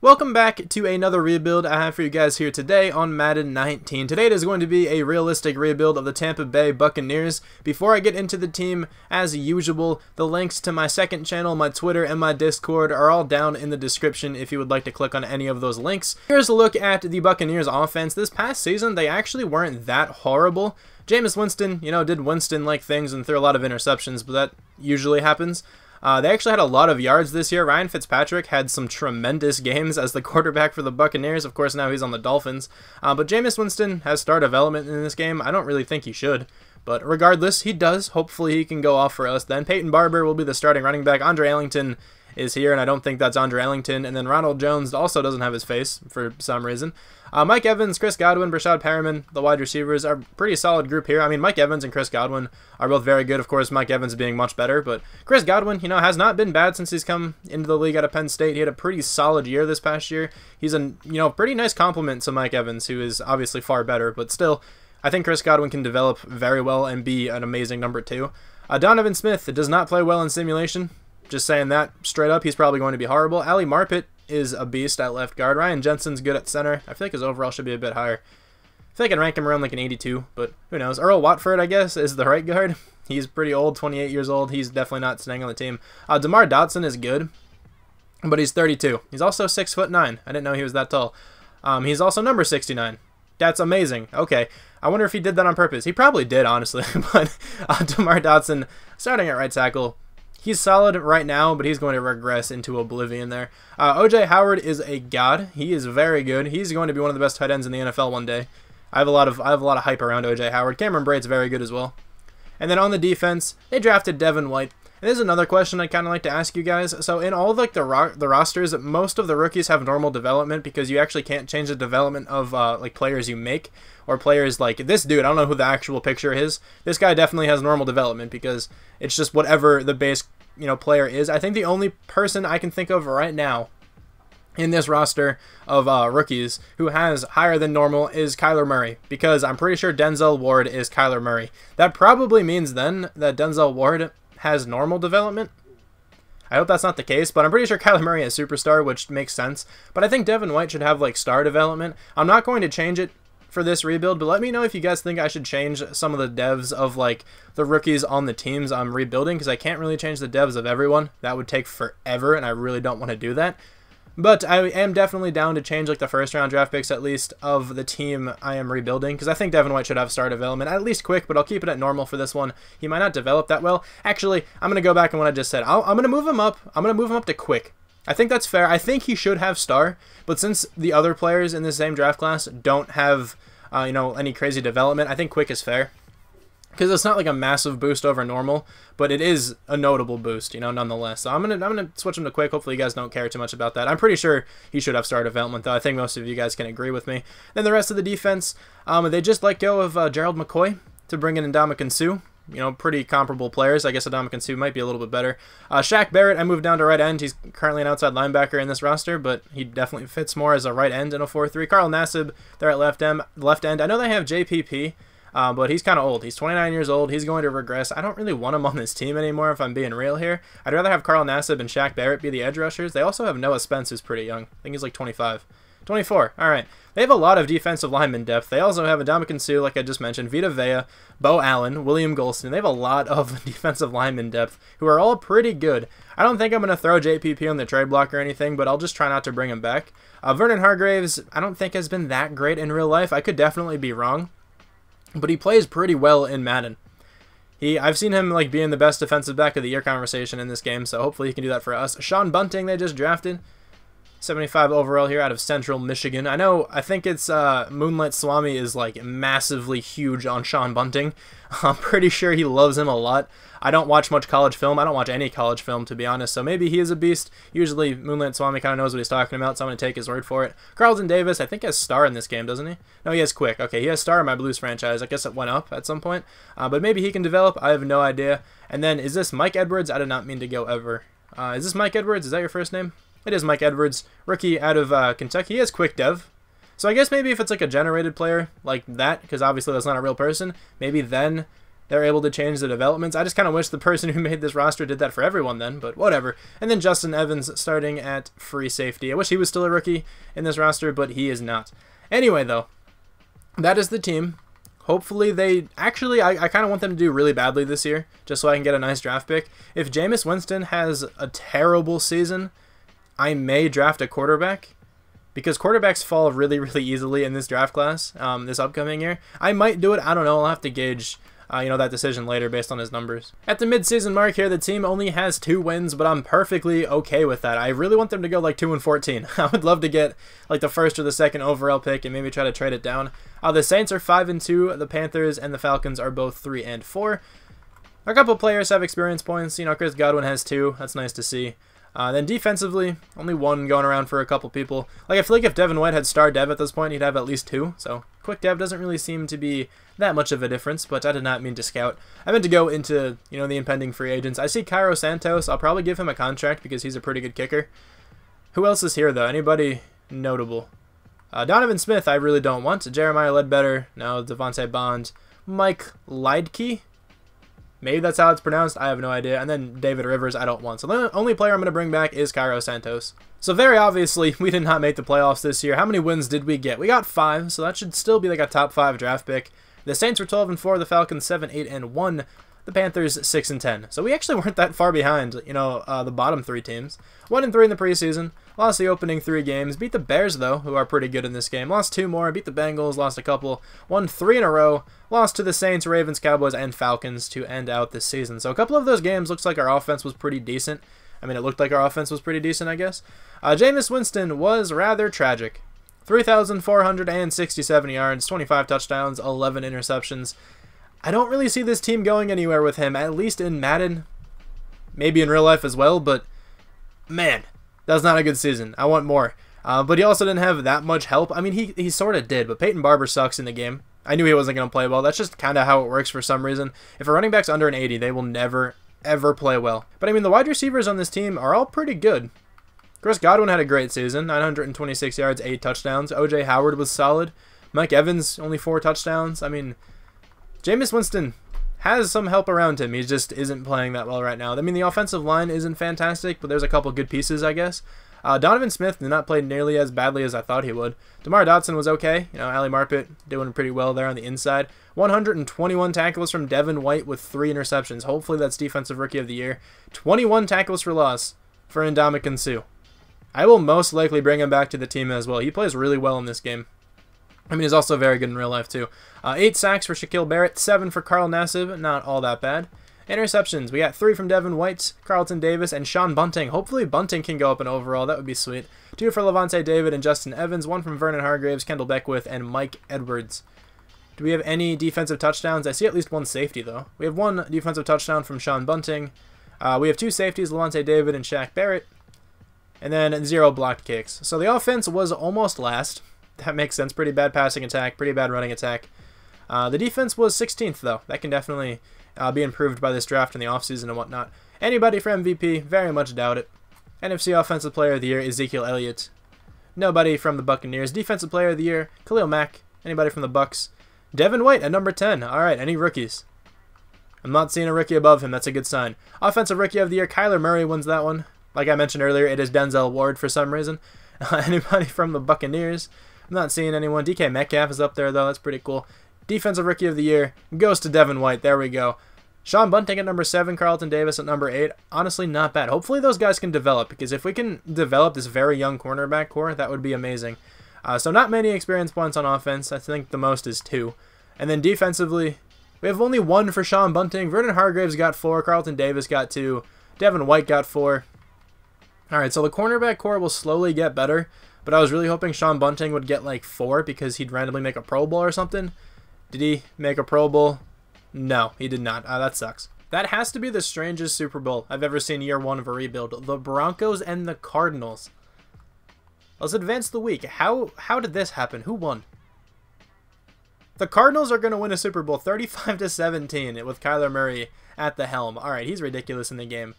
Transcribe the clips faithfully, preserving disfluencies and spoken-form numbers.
Welcome back to another rebuild I have for you guys here today on Madden nineteen. Today it is going to be a realistic rebuild of the Tampa Bay Buccaneers. Before I get into the team, as usual, the links to my second channel, my Twitter, and my Discord are all down in the description if you would like to click on any of those links. Here's a look at the Buccaneers offense. This past season, they actually weren't that horrible. Jameis Winston, you know, did Winston-like things and threw a lot of interceptions, but that usually happens. Uh, they actually had a lot of yards this year. Ryan Fitzpatrick had some tremendous games as the quarterback for the Buccaneers. Of course, now he's on the Dolphins. Uh, but Jameis Winston has star development in this game. I don't really think he should. But regardless, he does. Hopefully, he can go off for us then. Peyton Barber will be the starting running back. Andre Ellington is here, and I don't think that's Andre Ellington. And then Ronald Jones also doesn't have his face for some reason. Uh, Mike Evans, Chris Godwin, Brashad Perriman, the wide receivers are a pretty solid group here. I mean, Mike Evans and Chris Godwin are both very good. Of course, Mike Evans being much better, but Chris Godwin, you know, has not been bad since he's come into the league out of Penn State. He had a pretty solid year this past year. He's a, you know, pretty nice compliment to Mike Evans, who is obviously far better, but still, I think Chris Godwin can develop very well and be an amazing number two. Uh, Donovan Smith does not play well in simulation. Just saying that straight up, he's probably going to be horrible. Ali Marpet is a beast at left guard. Ryan Jensen's good at center. I feel like his overall should be a bit higher. I feel like I'd rank him around like an eighty-two, but who knows. Earl Watford, I guess, is the right guard. He's pretty old, twenty-eight years old. He's definitely not staying on the team. Uh, DeMar Dotson is good, but he's thirty-two. He's also six foot nine. I didn't know he was that tall. Um, he's also number sixty-nine. That's amazing. Okay. I wonder if he did that on purpose. He probably did, honestly, but uh, DeMar Dotson, starting at right tackle, he's solid right now, but he's going to regress into oblivion there. Uh, O J Howard is a god. He is very good. He's going to be one of the best tight ends in the N F L one day. I have a lot of I have a lot of hype around O J Howard. Cameron Braid's very good as well. And then on the defense, they drafted Devin White. And this is another question I kind of like to ask you guys. So in all of, like the ro the rosters, most of the rookies have normal development because you actually can't change the development of uh, like players you make or players like this dude. I don't know who the actual picture is. This guy definitely has normal development because it's just whatever the base you know player is. I think the only person I can think of right now in this roster of uh, rookies who has higher than normal is Kyler Murray, because I'm pretty sure Denzel Ward is Kyler Murray. That probably means then that Denzel Ward has normal development. I hope that's not the case, but I'm pretty sure Kyler Murray is superstar, which makes sense. But I think Devin White should have like star development. I'm not going to change it for this rebuild, but let me know if you guys think I should change some of the devs of like the rookies on the teams I'm rebuilding, because I can't really change the devs of everyone. That would take forever, and I really don't want to do that. But I am definitely down to change like the first round draft picks, at least, of the team I am rebuilding, because I think Devin White should have star development, at least quick, but I'll keep it at normal for this one. He might not develop that well. Actually, I'm going to go back on what I just said. I'll, I'm going to move him up. I'm going to move him up to quick. I think that's fair. I think he should have star, but since the other players in the same draft class don't have uh, you know, any crazy development, I think quick is fair. Because it's not like a massive boost over normal, but it is a notable boost, you know, nonetheless. So I'm gonna I'm gonna switch him to quick. Hopefully you guys don't care too much about that. I'm pretty sure he should have star development, though. I think most of you guys can agree with me. Then the rest of the defense, um, they just let go of uh, Gerald McCoy to bring in Ndamukong Suh. You know, pretty comparable players. I guess Ndamukong Suh might be a little bit better. Uh, Shaq Barrett, I moved down to right end. He's currently an outside linebacker in this roster, but he definitely fits more as a right end in a four three. Carl Nassib, they're at left end. Left end. I know they have J P P. Uh, but he's kind of old. He's twenty-nine years old. He's going to regress. I don't really want him on this team anymore, if I'm being real here. I'd rather have Carl Nassib and Shaq Barrett be the edge rushers. They also have Noah Spence, who's pretty young. I think he's like twenty-five, twenty-four. All right. They have a lot of defensive lineman depth. They also have Ndamukong Suh, like I just mentioned, Vita Vea, Bo Allen, William Golston. They have a lot of defensive lineman depth who are all pretty good. I don't think I'm going to throw J P P on the trade block or anything, but I'll just try not to bring him back. Uh, Vernon Hargreaves, I don't think has been that great in real life. I could definitely be wrong, but he plays pretty well in Madden. He, I've seen him like being the best defensive back of the year conversation in this game, so hopefully he can do that for us. Sean Bunting, they just drafted, seventy-five overall here out of Central Michigan. I know, I think it's uh, Moonlight Swami is like massively huge on Sean Bunting. I'm pretty sure he loves him a lot. I don't watch much college film. I don't watch any college film, to be honest, so maybe he is a beast. Usually Moonlight Swami kind of knows what he's talking about, so I'm going to take his word for it. Carlton Davis, I think, has star in this game, doesn't he? No, he has quick. Okay, he has star in my Blues franchise. I guess it went up at some point, uh, but maybe he can develop. I have no idea. And then, is this Mike Edwards? I did not mean to go ever. Uh, is this Mike Edwards? Is that your first name? It is Mike Edwards, rookie out of uh, Kentucky. He has quick dev. So I guess maybe if it's like a generated player like that, because obviously that's not a real person, maybe then they're able to change the developments. I just kind of wish the person who made this roster did that for everyone then, but whatever. And then Justin Evans starting at free safety. I wish he was still a rookie in this roster, but he is not. Anyway, though, that is the team. Hopefully they... Actually, I, I kind of want them to do really badly this year, just so I can get a nice draft pick. If Jameis Winston has a terrible season, I may draft a quarterback, because quarterbacks fall really, really easily in this draft class um, this upcoming year. I might do it. I don't know. I'll have to gauge uh, you know, that decision later based on his numbers. At the midseason mark here, the team only has two wins, but I'm perfectly okay with that. I really want them to go like two and fourteen. I would love to get like the first or the second overall pick and maybe try to trade it down. Uh, the Saints are five and two. The Panthers and the Falcons are both three and four. A couple players have experience points. You know, Chris Godwin has two. That's nice to see. Uh, then defensively, only one going around for a couple people. Like, I feel like if Devin White had star dev at this point, he'd have at least two. So, quick dev doesn't really seem to be that much of a difference, but I did not mean to scout. I meant to go into, you know, the impending free agents. I see Cairo Santos. I'll probably give him a contract because he's a pretty good kicker. Who else is here, though? Anybody notable? Uh, Donovan Smith, I really don't want. Jeremiah Ledbetter. No, Devontae Bond. Mike Leidke. Maybe that's how it's pronounced. I have no idea. And then David Rivers, I don't want. So the only player I'm going to bring back is Cairo Santos. So very obviously, we did not make the playoffs this year. How many wins did we get? We got five, so that should still be like a top five draft pick. The Saints were twelve and four, the Falcons seven, eight, and one, the Panthers six and ten. So we actually weren't that far behind, you know, uh, the bottom three teams. one and three in the preseason, lost the opening three games, beat the Bears, though, who are pretty good in this game. Lost two more, beat the Bengals, lost a couple, won three in a row, lost to the Saints, Ravens, Cowboys, and Falcons to end out this season. So a couple of those games looks like our offense was pretty decent. I mean, it looked like our offense was pretty decent, I guess. Uh, Jameis Winston was rather tragic. three thousand four hundred sixty-seven yards, twenty-five touchdowns, eleven interceptions. I don't really see this team going anywhere with him, at least in Madden. Maybe in real life as well, but man, that's not a good season. I want more. Uh, but he also didn't have that much help. I mean, he, he sort of did, but Peyton Barber sucks in the game. I knew he wasn't going to play well. That's just kind of how it works for some reason. If a running back's under an eighty, they will never, ever play well. But I mean, the wide receivers on this team are all pretty good. Chris Godwin had a great season, nine hundred twenty-six yards, eight touchdowns. O J Howard was solid. Mike Evans, only four touchdowns. I mean, Jameis Winston has some help around him. He just isn't playing that well right now. I mean, the offensive line isn't fantastic, but there's a couple good pieces, I guess. Uh, Donovan Smith did not play nearly as badly as I thought he would. DeMar Dotson was okay. You know, Ali Marpet doing pretty well there on the inside. one hundred twenty-one tackles from Devin White with three interceptions. Hopefully that's Defensive Rookie of the Year. twenty-one tackles for loss for Ndamukong Suh. I will most likely bring him back to the team as well. He plays really well in this game. I mean, he's also very good in real life, too. Uh, eight sacks for Shaquille Barrett, seven for Carl Nassib. Not all that bad. Interceptions. We got three from Devin White, Carlton Davis, and Sean Bunting. Hopefully, Bunting can go up and overall. That would be sweet. Two for Levante David and Justin Evans. One from Vernon Hargreaves, Kendall Beckwith, and Mike Edwards. Do we have any defensive touchdowns? I see at least one safety, though. We have one defensive touchdown from Sean Bunting. Uh, we have two safeties, Levante David and Shaq Barrett. And then zero blocked kicks. So the offense was almost last. That makes sense. Pretty bad passing attack. Pretty bad running attack. Uh, the defense was sixteenth, though. That can definitely uh, be improved by this draft in the offseason and whatnot. Anybody for M V P? Very much doubt it. N F C Offensive Player of the Year, Ezekiel Elliott. Nobody from the Buccaneers. Defensive Player of the Year, Khalil Mack. Anybody from the Bucks? Devin White at number ten. All right, any rookies? I'm not seeing a rookie above him. That's a good sign. Offensive Rookie of the Year, Kyler Murray wins that one. Like I mentioned earlier, it is Denzel Ward for some reason. Uh, anybody from the Buccaneers? I'm not seeing anyone. D K Metcalf is up there, though. That's pretty cool. Defensive Rookie of the Year goes to Devin White. There we go. Sean Bunting at number seven. Carlton Davis at number eight. Honestly, not bad. Hopefully, those guys can develop, because if we can develop this very young cornerback core, that would be amazing. Uh, so not many experience points on offense. I think the most is two. And then defensively, we have only one for Sean Bunting. Vernon Hargreaves got four. Carlton Davis got two. Devin White got four. All right, so the cornerback core will slowly get better. But I was really hoping Sean Bunting would get like four because he'd randomly make a Pro Bowl or something. Did he make a Pro Bowl? No, he did not. Uh, that sucks. That has to be the strangest Super Bowl I've ever seen year one of a rebuild. The Broncos and the Cardinals. Let's advance the week. How how did this happen? Who won? The Cardinals are going to win a Super Bowl thirty-five to seventeen with Kyler Murray at the helm. All right, he's ridiculous in the game.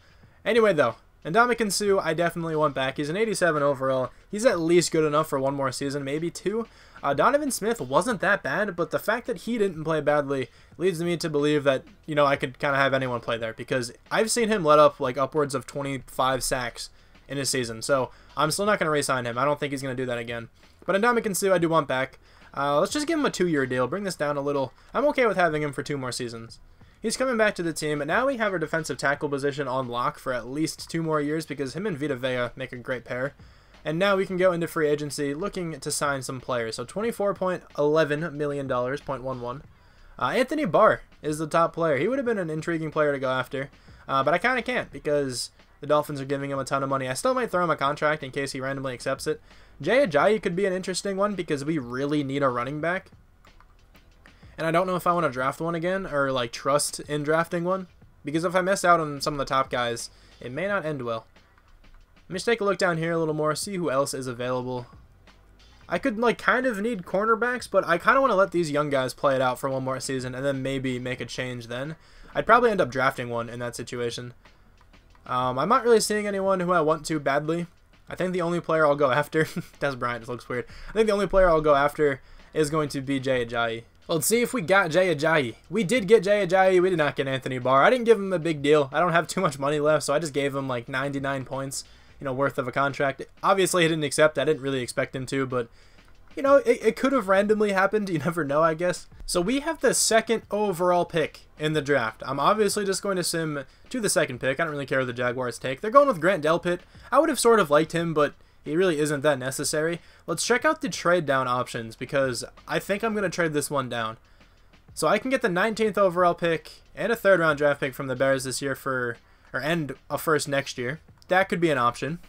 Anyway, though, And Ndamukong Suh, I definitely went back. He's an eighty-seven overall. He's at least good enough for one more season, maybe two. Uh, Donovan Smith wasn't that bad, but the fact that he didn't play badly leads me to believe that, you know, I could kind of have anyone play there, because I've seen him let up like upwards of twenty-five sacks in his season. So I'm still not going to re-sign him. I don't think he's going to do that again. But Ndamukong Suh, I do want back. Uh, let's just give him a two-year deal. Bring this down a little. I'm okay with having him for two more seasons. He's coming back to the team, and now we have our defensive tackle position on lock for at least two more years, because him and Vita Vea make a great pair. And now we can go into free agency looking to sign some players. So twenty-four point one one million dollars, zero point one one. Uh, Anthony Barr is the top player. He would have been an intriguing player to go after, uh, but I kind of can't because the Dolphins are giving him a ton of money. I still might throw him a contract in case he randomly accepts it. Jay Ajayi could be an interesting one because we really need a running back. And I don't know if I want to draft one again or like trust in drafting one, because if I miss out on some of the top guys, it may not end well. Let me just take a look down here a little more, see who else is available. I could like kind of need cornerbacks, but I kind of want to let these young guys play it out for one more season and then maybe make a change then. I'd probably end up drafting one in that situation. Um, I'm not really seeing anyone who I want to badly. I think the only player I'll go after, Des Bryant just looks weird. I think the only player I'll go after is going to be Jay Ajayi. Let's see if we got Jay Ajayi. We did get Jay Ajayi. We did not get Anthony Barr. I didn't give him a big deal. I don't have too much money left, so I just gave him like ninety-nine points, you know, worth of a contract. Obviously, he didn't accept. I didn't really expect him to, but, you know, it, it could have randomly happened. You never know, I guess. So we have the second overall pick in the draft. I'm obviously just going to sim to the second pick. I don't really care what the Jaguars take. They're going with Grant Delpit. I would have sort of liked him, but he really isn't that necessary. Let's check out the trade down options, because I think I'm going to trade this one down. So I can get the nineteenth overall pick and a third round draft pick from the Bears this year for, or and a first next year. That could be an option.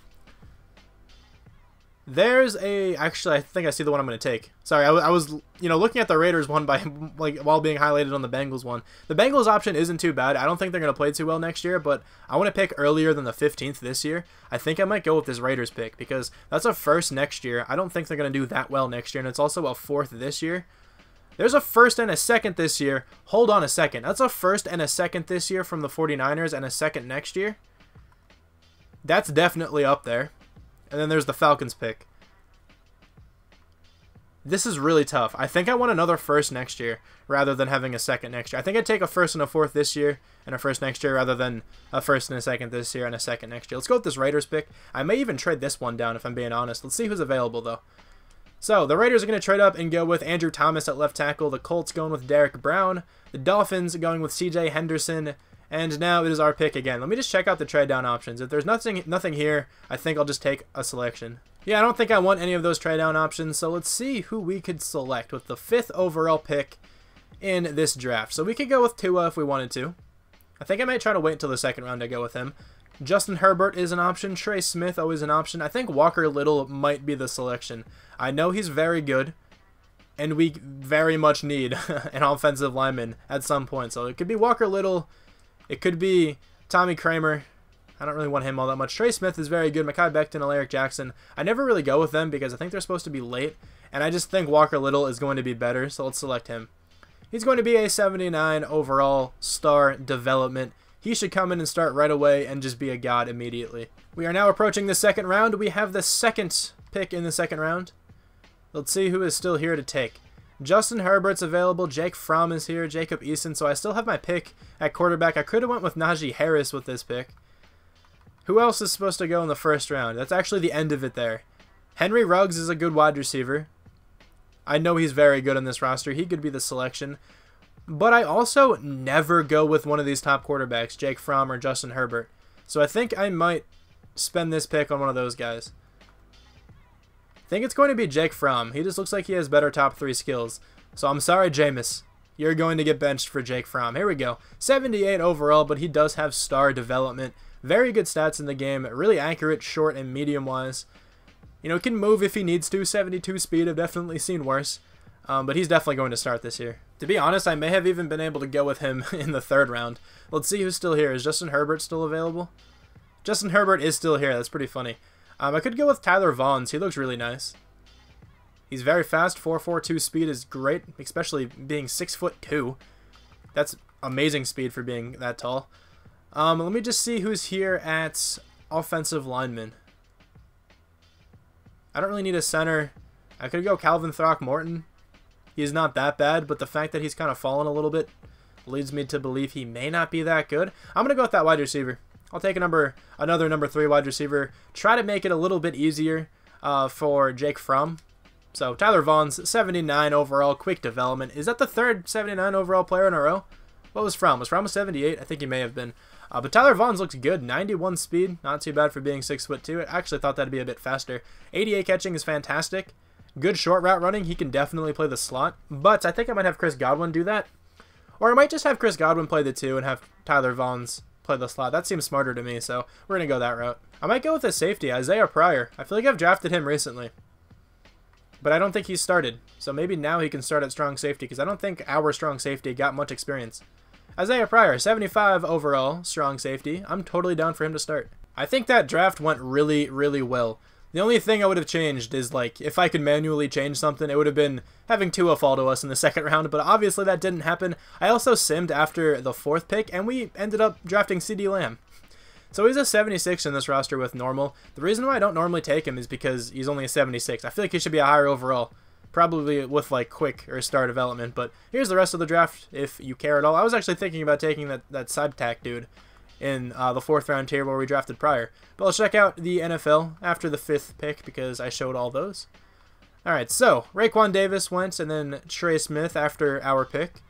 There's a, actually I think I see the one I'm going to take. Sorry, I, I was, you know, looking at the Raiders one by, like, while being highlighted on the Bengals one. The Bengals option isn't too bad. I don't think they're going to play too well next year, but I want to pick earlier than the fifteenth this year. I think I might go with this Raiders pick because that's a first next year. I don't think they're going to do that well next year, and it's also a fourth this year. There's a first and a second this year. Hold on a second. That's a first and a second this year from the forty-niners and a second next year. That's definitely up there. And then there's the Falcons pick. This is really tough. I think I want another first next year rather than having a second next year. I think I'd take a first and a fourth this year and a first next year rather than a first and a second this year and a second next year. Let's go with this Raiders pick. I may even trade this one down if I'm being honest. Let's see who's available though. So the Raiders are going to trade up and go with Andrew Thomas at left tackle. The Colts going with Derek Brown. The Dolphins going with C J Henderson. And now it is our pick again. Let me just check out the trade down options. If there's nothing nothing here, I think I'll just take a selection. Yeah, I don't think I want any of those trade down options. So let's see who we could select with the fifth overall pick in this draft. So we could go with Tua if we wanted to. I think I might try to wait until the second round to go with him. Justin Herbert is an option. Trey Smith always an option. I think Walker Little might be the selection. I know he's very good, and we very much need an offensive lineman at some point. So it could be Walker Little. It could be Tommy Kramer. I don't really want him all that much. Trey Smith is very good. Mekhi Becton, Alaric Jackson. I never really go with them because I think they're supposed to be late. And I just think Walker Little is going to be better. So let's select him. He's going to be a seventy-nine overall star development. He should come in and start right away and just be a god immediately. We are now approaching the second round. We have the second pick in the second round. Let's see who is still here to take. Justin Herbert's available. Jake Fromm is here. Jacob Eason. So I still have my pick at quarterback. I could have went with Najee Harris with this pick. Who else is supposed to go in the first round? That's actually the end of it there. Henry Ruggs is a good wide receiver. I know he's very good on this roster. He could be the selection. But I also never go with one of these top quarterbacks, Jake Fromm or Justin Herbert. So I think I might spend this pick on one of those guys. I think it's going to be Jake Fromm. He just looks like he has better top three skills. So I'm sorry, Jameis. You're going to get benched for Jake Fromm. Here we go. seventy-eight overall, but he does have star development. Very good stats in the game. Really accurate, short, and medium-wise. You know, can move if he needs to. seventy-two speed. I've definitely seen worse. Um, but he's definitely going to start this year. To be honest, I may have even been able to go with him in the third round. Let's see who's still here. Is Justin Herbert still available? Justin Herbert is still here. That's pretty funny. Um, I could go with Tyler Vaughns. He looks really nice. He's very fast. four four two speed is great, especially being six foot two. That's amazing speed for being that tall. Um, let me just see who's here at offensive linemen. I don't really need a center. I could go Calvin Throckmorton. He's not that bad, but the fact that he's kind of fallen a little bit leads me to believe he may not be that good. I'm going to go with that wide receiver. I'll take a number, another number three wide receiver. Try to make it a little bit easier uh, for Jake Fromm. So Tyler Vaughn's seventy-nine overall, quick development. Is that the third seventy-nine overall player in a row? What was Fromm? Was Fromm a seventy-eight? I think he may have been. Uh, but Tyler Vaughn's looks good. ninety-one speed, not too bad for being six foot two. I actually thought that'd be a bit faster. eighty-eight catching is fantastic. Good short route running. He can definitely play the slot. But I think I might have Chris Godwin do that. Or I might just have Chris Godwin play the two and have Tyler Vaughn's play the slot. That seems smarter to me, so we're going to go that route. I might go with a safety, Isaiah Pryor. I feel like I've drafted him recently, but I don't think he's started. So maybe now he can start at strong safety, because I don't think our strong safety got much experience. Isaiah Pryor, seventy-five overall, strong safety. I'm totally down for him to start. I think that draft went really, really well. The only thing I would have changed is, like, if I could manually change something, it would have been having Tua fall to us in the second round, but obviously that didn't happen. I also simmed after the fourth pick, and we ended up drafting CeeDee Lamb. So he's a seventy-six in this roster with normal. The reason why I don't normally take him is because he's only a seventy-six. I feel like he should be a higher overall, probably with, like, quick or star development, but here's the rest of the draft if you care at all. I was actually thinking about taking that, that Sibtac dude in uh, the fourth round here where we drafted Pryor. But let's check out the N F L after the fifth pick because I showed all those. All right, so Raekwon Davis went, and then Trey Smith after our pick.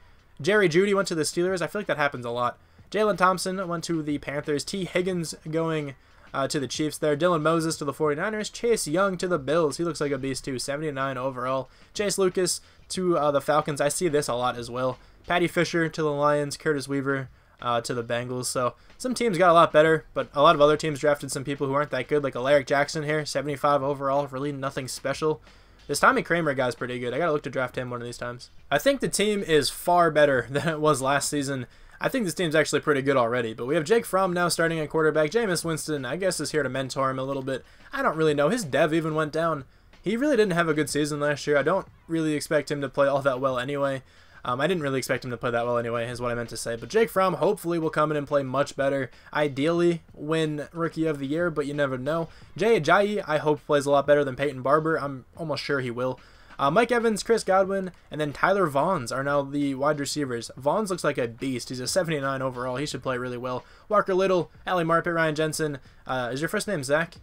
Jerry Jeudy went to the Steelers. I feel like that happens a lot. Jalen Thompson went to the Panthers. T. Higgins going uh, to the Chiefs there. Dylan Moses to the forty-niners. Chase Young to the Bills. He looks like a beast too. seventy-nine overall. Chase Lucas to uh, the Falcons. I see this a lot as well. Patty Fisher to the Lions. Curtis Weaver Uh, to the Bengals. So some teams got a lot better, but a lot of other teams drafted some people who aren't that good, like Alaric Jackson here, seventy-five overall, really nothing special. This Tommy Kramer guy's pretty good. I gotta look to draft him one of these times. I think the team is far better than it was last season. I think this team's actually pretty good already, but we have Jake Fromm now starting at quarterback. Jameis Winston, I guess, is here to mentor him a little bit. I don't really know. His dev even went down. He really didn't have a good season last year. I don't really expect him to play all that well anyway. Um, I didn't really expect him to play that well anyway, is what I meant to say. But Jake Fromm hopefully will come in and play much better. Ideally, win Rookie of the Year, but you never know. Jay Ajayi, I hope, plays a lot better than Peyton Barber. I'm almost sure he will. Uh, Mike Evans, Chris Godwin, and then Tyler Vaughn's are now the wide receivers. Vaughn's looks like a beast. He's a seventy-nine overall. He should play really well. Walker Little, Ali Marpet, Ryan Jensen. Uh, is your first name Zach?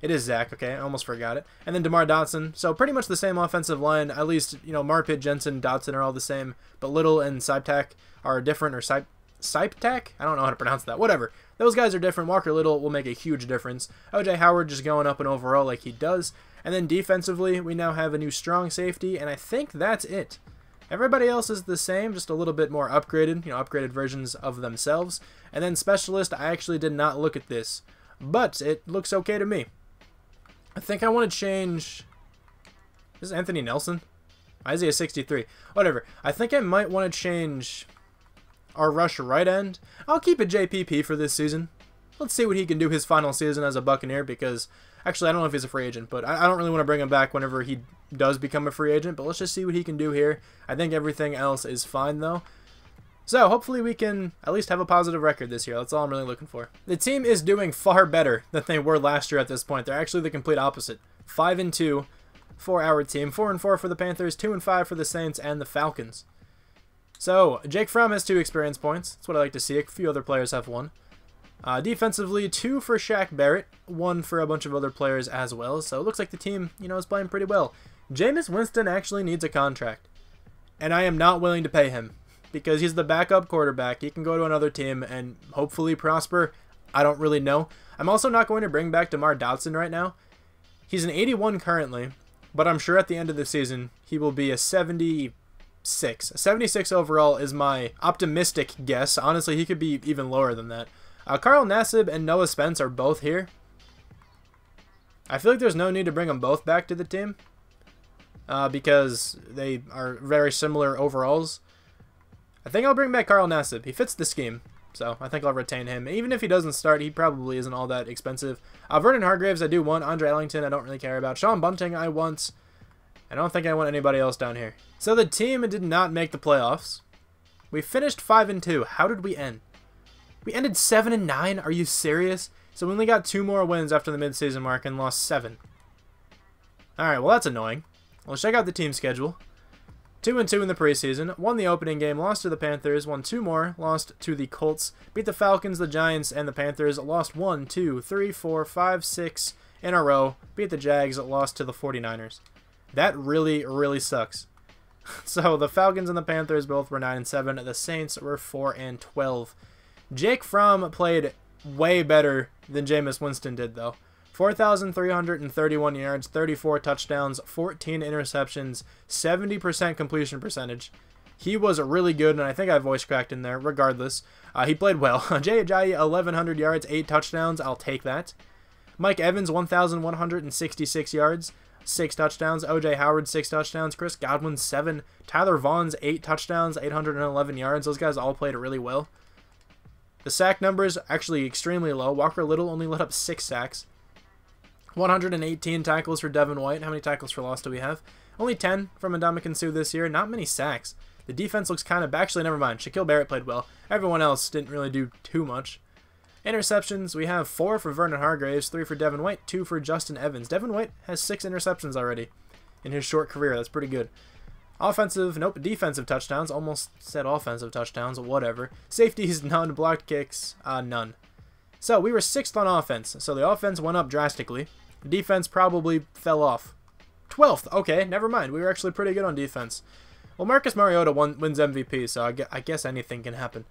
It is Zach, okay, I almost forgot it. And then DeMar Dotson, so pretty much the same offensive line, at least, you know, Marpet, Jensen, Dotson are all the same, but Little and Siptac are different, or Sip Siptac? I don't know how to pronounce that, whatever. Those guys are different. Walker Little will make a huge difference. O J Howard just going up and overall like he does. And then defensively, we now have a new strong safety, and I think that's it. Everybody else is the same, just a little bit more upgraded, you know, upgraded versions of themselves. And then specialist, I actually did not look at this, but it looks okay to me. I think I want to change... This is Anthony Nelson? Isaiah sixty-three. Whatever. I think I might want to change our rush right end. I'll keep a J P P for this season. Let's see what he can do his final season as a Buccaneer, because... Actually, I don't know if he's a free agent, but I don't really want to bring him back whenever he does become a free agent. But let's just see what he can do here. I think everything else is fine, though. So, hopefully we can at least have a positive record this year. That's all I'm really looking for. The team is doing far better than they were last year at this point. They're actually the complete opposite. five and two for our team. four and four for the Panthers. two and five for the Saints and the Falcons. So, Jake Fromm has two experience points. That's what I like to see. A few other players have one. Uh, defensively, two for Shaq Barrett. One for a bunch of other players as well. So, it looks like the team, you know, is playing pretty well. Jameis Winston actually needs a contract. And I am not willing to pay him, because he's the backup quarterback. He can go to another team and hopefully prosper. I don't really know. I'm also not going to bring back DeMar Dotson right now. He's an eighty-one currently, but I'm sure at the end of the season, he will be a seventy-six. A seventy-six overall is my optimistic guess. Honestly, he could be even lower than that. Uh, Carl Nassib and Noah Spence are both here. I feel like there's no need to bring them both back to the team, uh, because they are very similar overalls. I think I'll bring back Carl Nassib. He fits the scheme, so I think I'll retain him. Even if he doesn't start, he probably isn't all that expensive. Uh, Vernon Hargreaves, I do want. Andre Ellington, I don't really care about. Sean Bunting, I want. I don't think I want anybody else down here. So the team did not make the playoffs. We finished five and two. How did we end? We ended seven and nine? Are you serious? So we only got two more wins after the midseason mark and lost seven. Alright, well that's annoying. Let's check out the team schedule. two and two in the preseason, won the opening game, lost to the Panthers, won two more, lost to the Colts, beat the Falcons, the Giants, and the Panthers, lost one, two, three, four, five, six in a row, beat the Jags, lost to the forty-niners. That really, really sucks. So the Falcons and the Panthers both were nine and seven, the Saints were four and twelve. Jake Fromm played way better than Jameis Winston did though. four thousand three hundred thirty-one yards, thirty-four touchdowns, fourteen interceptions, seventy percent completion percentage. He was really good, and I think I voice cracked in there. Regardless, uh, he played well. Jay Ajayi, eleven hundred yards, eight touchdowns. I'll take that. Mike Evans, one thousand one hundred sixty-six yards, six touchdowns. O J Howard, six touchdowns. Chris Godwin, seven. Tyler Vaughn's eight touchdowns, eight hundred eleven yards. Those guys all played really well. The sack numbers actually extremely low. Walker Little only let up six sacks. one hundred eighteen tackles for Devin White. How many tackles for loss do we have? Only ten from Ndamukong Suh this year. Not many sacks. The defense looks kind of... Actually, never mind. Shaquille Barrett played well. Everyone else didn't really do too much. Interceptions. We have four for Vernon Hargreaves, three for Devin White, two for Justin Evans. Devin White has six interceptions already in his short career. That's pretty good. Offensive, nope, defensive touchdowns. Almost said offensive touchdowns. Whatever. Safeties, none. Blocked kicks, uh, none. So we were sixth on offense. So the offense went up drastically. The defense probably fell off. twelfth. Okay, never mind. We were actually pretty good on defense. Well, Marcus Mariota won, wins M V P, so I guess anything can happen.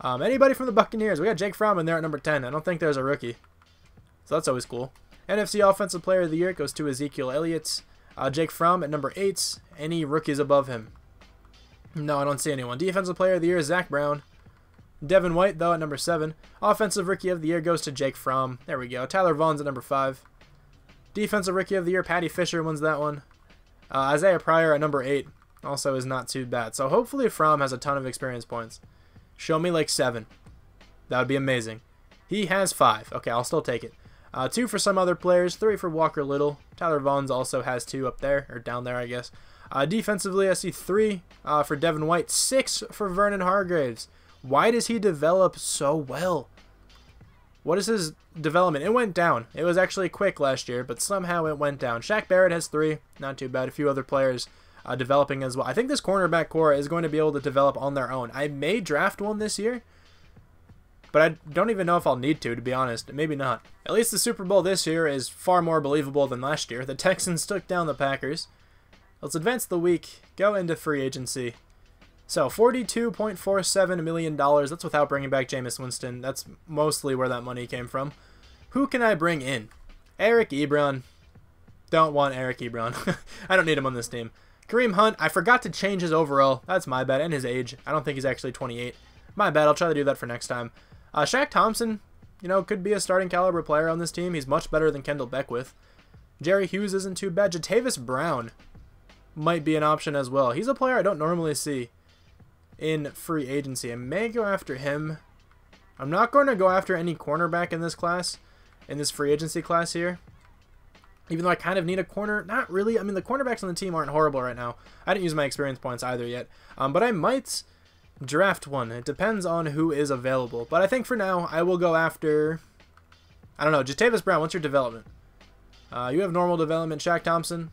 Um, anybody from the Buccaneers? We got Jake Fromm in there at number ten. I don't think there's a rookie. So that's always cool. N F C Offensive Player of the Year goes to Ezekiel Elliott. Uh, Jake Fromm at number eight. Any rookies above him? No, I don't see anyone. Defensive Player of the Year, Zach Brown. Devin White, though, at number seven. Offensive Rookie of the Year goes to Jake Fromm. There we go. Tyler Vaughn's at number five. Defensive Rookie of the Year, Patty Fisher wins that one. Uh, Isaiah Pryor at number eight also is not too bad. So hopefully Fromm has a ton of experience points. Show me like seven. That would be amazing. He has five. Okay, I'll still take it. Uh, two for some other players, three for Walker Little. Tyler Vaughn's also has two up there, or down there, I guess. Uh, defensively, I see three uh, for Devin White, six for Vernon Hargreaves. Why does he develop so well? What is his development? It went down. It was actually quick last year, but somehow it went down. Shaq Barrett has three. Not too bad. A few other players uh, developing as well. I think this cornerback core is going to be able to develop on their own. I may draft one this year, but I don't even know if I'll need to, to be honest. Maybe not. At least the Super Bowl this year is far more believable than last year. The Texans took down the Packers. Let's advance the week. Go into free agency. So forty-two point four seven million dollars, that's without bringing back Jameis Winston. That's mostly where that money came from. Who can I bring in? Eric Ebron. Don't want Eric Ebron. I don't need him on this team. Kareem Hunt, I forgot to change his overall. That's my bad, and his age. I don't think he's actually twenty-eight. My bad, I'll try to do that for next time. Uh, Shaq Thompson, you know, could be a starting caliber player on this team. He's much better than Kendall Beckwith. Jerry Hughes isn't too bad. Jatavis Brown might be an option as well. He's a player I don't normally see in free agency. I may go after him. I'm not going to go after any cornerback in this class, in this free agency class here, even though I kind of need a corner. Not really. I mean, the cornerbacks on the team aren't horrible right now. I didn't use my experience points either yet, um, but I might draft one. It depends on who is available, but I think for now I will go after, I don't know, Jatavis Brown. What's your development? Uh, you have normal development. Shaq Thompson,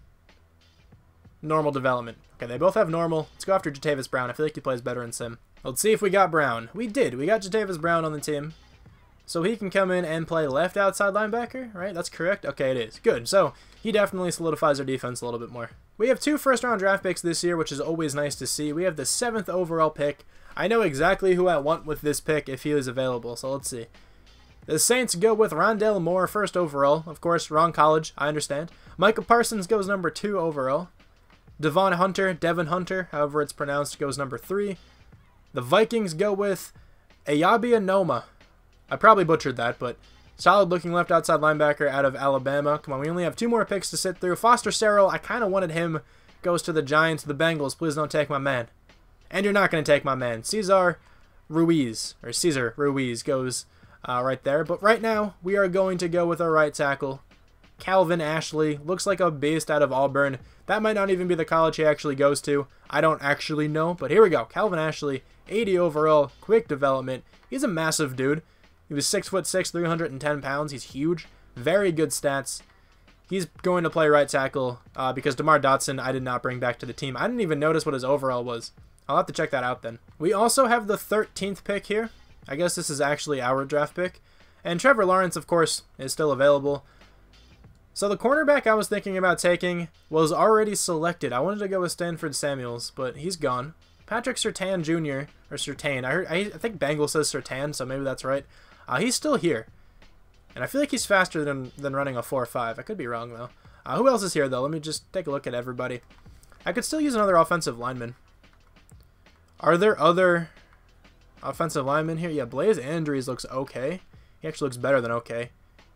normal development. Okay, they both have normal. Let's go after Jatavis Brown. I feel like he plays better in Sim. Let's see if we got Brown. We did. We got Jatavis Brown on the team. So he can come in and play left outside linebacker, right? That's correct? Okay, it is. Good. So he definitely solidifies our defense a little bit more. We have two first-round draft picks this year, which is always nice to see. We have the seventh overall pick. I know exactly who I want with this pick if he is available, so let's see. The Saints go with Rondale Moore, first overall. Of course, wrong college. I understand. Micah Parsons goes number two overall. Devon Hunter, Devin Hunter, however it's pronounced, goes number three. The Vikings go with Ayabi Anoma. I probably butchered that, but solid-looking left outside linebacker out of Alabama. Come on, we only have two more picks to sit through. Foster Serrell, I kind of wanted him, goes to the Giants. The Bengals, please don't take my man. And you're not going to take my man. Cesar Ruiz, or Cesar Ruiz goes uh, right there. But right now, we are going to go with our right tackle, Calvin Ashley. Looks like a beast out of Auburn. That might not even be the college he actually goes to. I don't actually know, but here we go. Calvin Ashley, eighty overall, quick development. He's a massive dude. He was six foot six, three hundred ten pounds. He's huge. Very good stats. He's going to play right tackle uh, because DeMar Dotson I did not bring back to the team. I didn't even notice what his overall was. I'll have to check that out then. We also have the thirteenth pick here. I guess this is actually our draft pick. And Trevor Lawrence, of course, is still available. So the cornerback I was thinking about taking was already selected. I wanted to go with Stanford Samuels, but he's gone. Patrick Surtain Junior, or Surtain, I heard, I think Bengals says Surtain, so maybe that's right. Uh, he's still here. And I feel like he's faster than, than running a four five. I could be wrong, though. Uh, who else is here, though? Let me just take a look at everybody. I could still use another offensive lineman. Are there other offensive linemen here? Yeah, Blaze Andrews looks okay. He actually looks better than okay.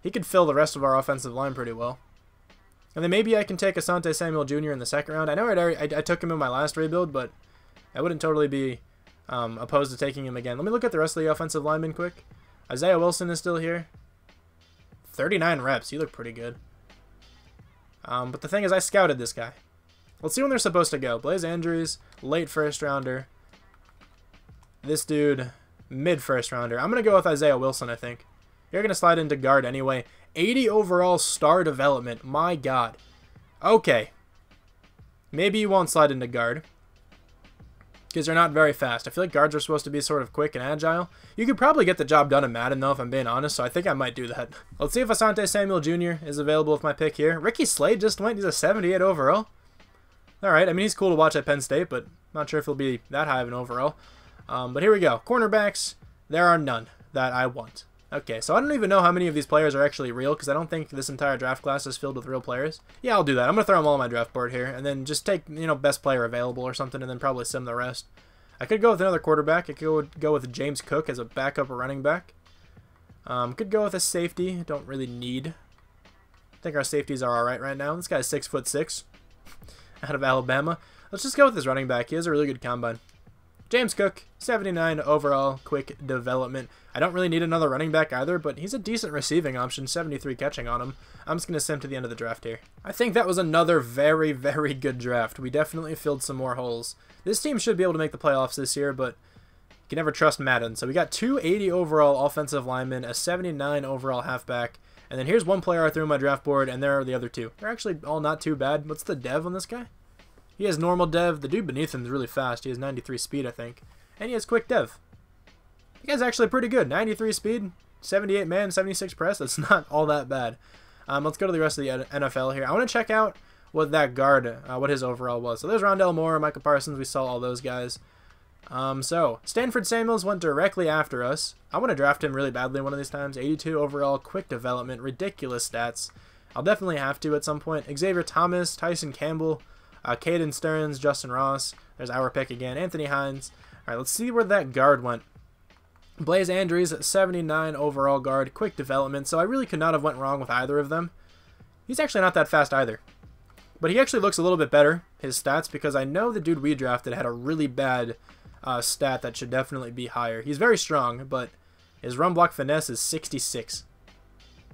He could fill the rest of our offensive line pretty well. And then maybe I can take Asante Samuel Junior in the second round. I know I'd already, I, I took him in my last rebuild, but I wouldn't totally be um, opposed to taking him again. Let me look at the rest of the offensive linemen quick. Isaiah Wilson is still here. thirty-nine reps. You look pretty good. Um, but the thing is, I scouted this guy. Let's see when they're supposed to go. Blaze Andrews, late first rounder. This dude, mid first rounder. I'm going to go with Isaiah Wilson, I think. You're going to slide into guard anyway. eighty overall star development. My God. Okay. Maybe you won't slide into guard, because you're not very fast. I feel like guards are supposed to be sort of quick and agile. You could probably get the job done in Madden, though, if I'm being honest, so I think I might do that. Let's see if Asante Samuel Junior is available with my pick here. Ricky Slade just went. He's a seventy-eight overall. All right. I mean, he's cool to watch at Penn State, but not sure if he'll be that high of an overall. Um, but here we go. Cornerbacks. There are none that I want. Okay, so I don't even know how many of these players are actually real, because I don't think this entire draft class is filled with real players. Yeah, I'll do that. I'm going to throw them all on my draft board here, and then just take, you know, best player available or something, and then probably sim the rest. I could go with another quarterback. I could go with James Cook as a backup or running back. Um, could go with a safety. Don't really need. I think our safeties are all right right now. This guy's six foot six, out of Alabama. Let's just go with this running back. He has a really good combine. James Cook, seventy-nine overall, quick development. I don't really need another running back either, but he's a decent receiving option, seventy-three catching on him. I'm just going to sim to the end of the draft here. I think that was another very, very good draft. We definitely filled some more holes. This team should be able to make the playoffs this year, but you can never trust Madden. So we got two eighty overall offensive linemen, a seventy-nine overall halfback, and then here's one player I threw in my draft board, and there are the other two. They're actually all not too bad. What's the dev on this guy? He has normal dev. The dude beneath him is really fast. He has ninety-three speed, I think. And he has quick dev. The guy's actually pretty good. ninety-three speed, seventy-eight man, seventy-six press. That's not all that bad. Um, let's go to the rest of the N F L here. I want to check out what that guard, uh, what his overall was. So there's Rondale Moore, Michael Parsons. We saw all those guys. Um, so Stanford Samuels went directly after us. I want to draft him really badly one of these times. eighty-two overall, quick development, ridiculous stats. I'll definitely have to at some point. Xavier Thomas, Tyson Campbell. Uh, Caden Stearns, Justin Ross. There's our pick again. Anthony Hines. All right, let's see where that guard went. Blaze Andrews, seventy-nine overall guard. Quick development. So I really could not have went wrong with either of them. He's actually not that fast either. But he actually looks a little bit better, his stats, because I know the dude we drafted had a really bad uh, stat that should definitely be higher. He's very strong, but his run block finesse is sixty-six.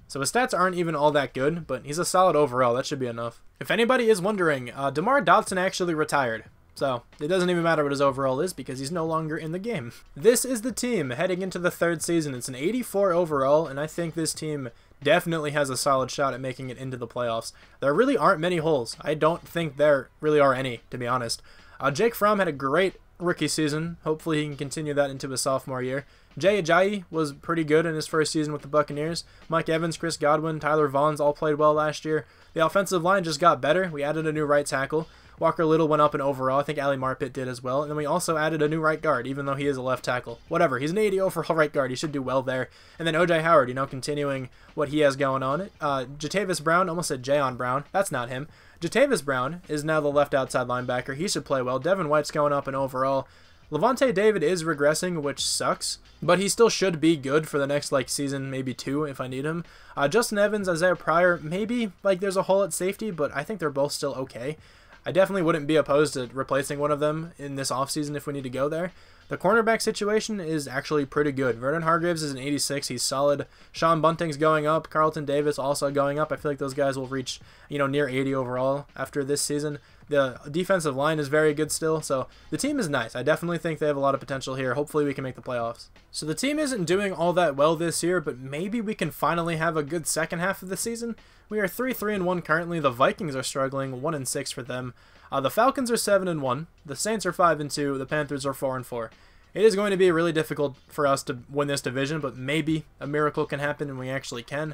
So his stats aren't even all that good, but he's a solid overall. That should be enough. If anybody is wondering, uh, DeMar Dotson actually retired. So it doesn't even matter what his overall is because he's no longer in the game. This is the team heading into the third season. It's an eighty-four overall, and I think this team definitely has a solid shot at making it into the playoffs. There really aren't many holes. I don't think there really are any, to be honest. Uh, Jake Fromm had a great rookie season. Hopefully he can continue that into his sophomore year. Jay Ajayi was pretty good in his first season with the Buccaneers. Mike Evans, Chris Godwin, Tyler Vaughns all played well last year. The offensive line just got better. We added a new right tackle. Walker Little went up in overall. I think Ali Marpet did as well. And then we also added a new right guard, even though he is a left tackle. Whatever. He's an eighty overall right guard. He should do well there. And then O J Howard, you know, continuing what he has going on. Uh, Jatavis Brown, almost said Jayon Brown. That's not him. Jatavis Brown is now the left outside linebacker. He should play well. Devin White's going up in overall. Levante David is regressing, which sucks, but he still should be good for the next, like, season, maybe two if I need him. Uh, Justin Evans, Isaiah Pryor, maybe, like, there's a hole at safety, but I think they're both still okay. I definitely wouldn't be opposed to replacing one of them in this offseason if we need to go there. The cornerback situation is actually pretty good. Vernon Hargreaves is an eighty-six. He's solid. Sean Bunting's going up. Carlton Davis also going up. I feel like those guys will reach, you know, near eighty overall after this season. The defensive line is very good still, so the team is nice. I definitely think they have a lot of potential here. Hopefully we can make the playoffs. So the team isn't doing all that well this year, but maybe we can finally have a good second half of the season. We are three three and one currently. The Vikings are struggling, one and six for them. Uh, the Falcons are seven and one. The Saints are five and two. The Panthers are four and four. It is going to be really difficult for us to win this division, but maybe a miracle can happen and we actually can.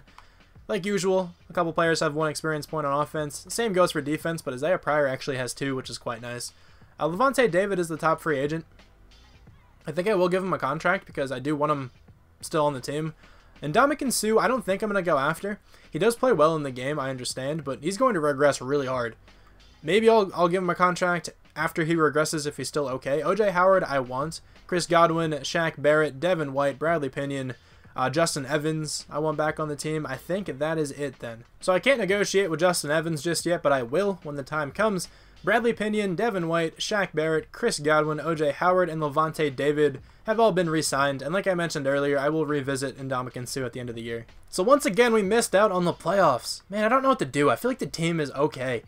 Like usual, a couple players have one experience point on offense. Same goes for defense, but Isaiah Pryor actually has two, which is quite nice. Uh, Levante David is the top free agent. I think I will give him a contract because I do want him still on the team. And Ndamukong Suh, I don't think I'm going to go after. He does play well in the game, I understand, but he's going to regress really hard. Maybe I'll, I'll give him a contract after he regresses if he's still okay. O J Howard, I want. Chris Godwin, Shaq Barrett, Devin White, Bradley Pinion, Uh, Justin Evans, I want back on the team. I think that is it then. So I can't negotiate with Justin Evans just yet, but I will when the time comes. Bradley Pinion, Devin White, Shaq Barrett, Chris Godwin, O J Howard, and Levante David have all been re-signed. And like I mentioned earlier, I will revisit Ndamukong Suh at the end of the year. So once again, we missed out on the playoffs. Man, I don't know what to do. I feel like the team is okay.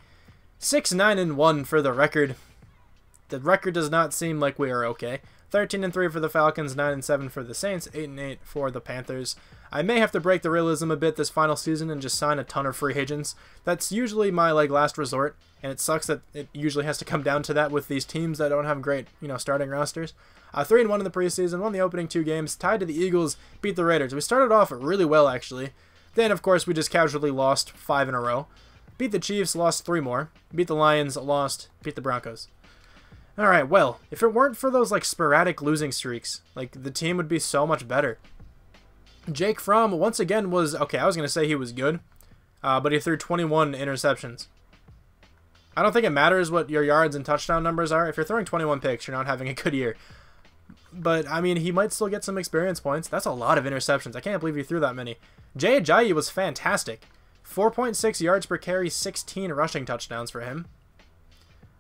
six nine and one for the record. The record does not seem like we are okay. thirteen and three for the Falcons, nine and seven for the Saints, eight and eight for the Panthers. I may have to break the realism a bit this final season and just sign a ton of free agents. That's usually my like last resort, and it sucks that it usually has to come down to that with these teams that don't have great, you know, starting rosters. Uh, three and one in the preseason, won the opening two games, tied to the Eagles, beat the Raiders. We started off really well actually. Then of course we just casually lost five in a row. Beat the Chiefs, lost three more. Beat the Lions, lost, beat the Broncos. All right, well, if it weren't for those like sporadic losing streaks, like the team would be so much better. Jake Fromm once again was okay. I was gonna say he was good, uh, but he threw twenty-one interceptions. I don't think it matters what your yards and touchdown numbers are. If you're throwing twenty-one picks, you're not having a good year. But I mean, he might still get some experience points. That's a lot of interceptions. I can't believe he threw that many. Jay Ajayi was fantastic. four point six yards per carry, sixteen rushing touchdowns for him.